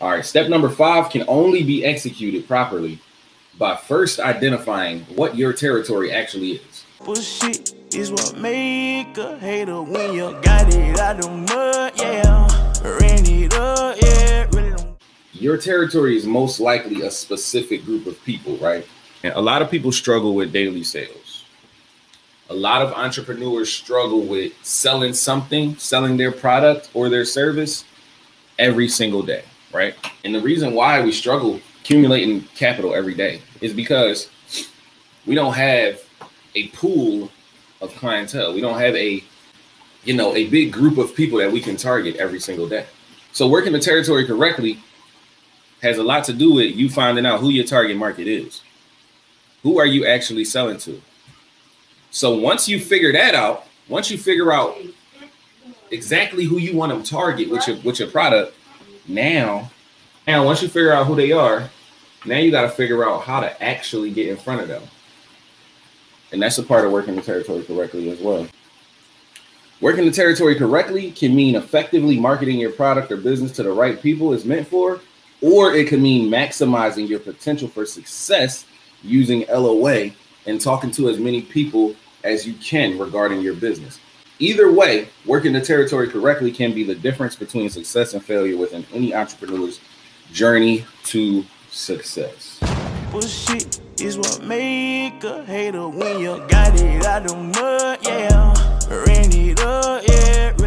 All right, step number 5 can only be executed properly by first identifying what your territory actually is. Bullshit is what make a hater when you got it out of mud, yeah. Ran it up, yeah. Your territory is most likely a specific group of people, right? And a lot of people struggle with daily sales. A lot of entrepreneurs struggle with selling something, selling their product or their service every single day. Right. And the reason why we struggle accumulating capital every day is because we don't have a pool of clientele. We don't have a, you know, a big group of people that we can target every single day. So working the territory correctly has a lot to do with you finding out who your target market is. Who are you actually selling to? So once you figure that out, once you figure out exactly who you want to target with your product, Now, once you figure out who they are, now you got to figure out how to actually get in front of them. And that's a part of working the territory correctly as well. Working the territory correctly can mean effectively marketing your product or business to the right people it's meant for, or it can mean maximizing your potential for success using LOA and talking to as many people as you can regarding your business. Either way, working the territory correctly can be the difference between success and failure within any entrepreneur's journey to success. Bullshit is what make a hater when you got it out of mud, yeah. Ran it up, yeah.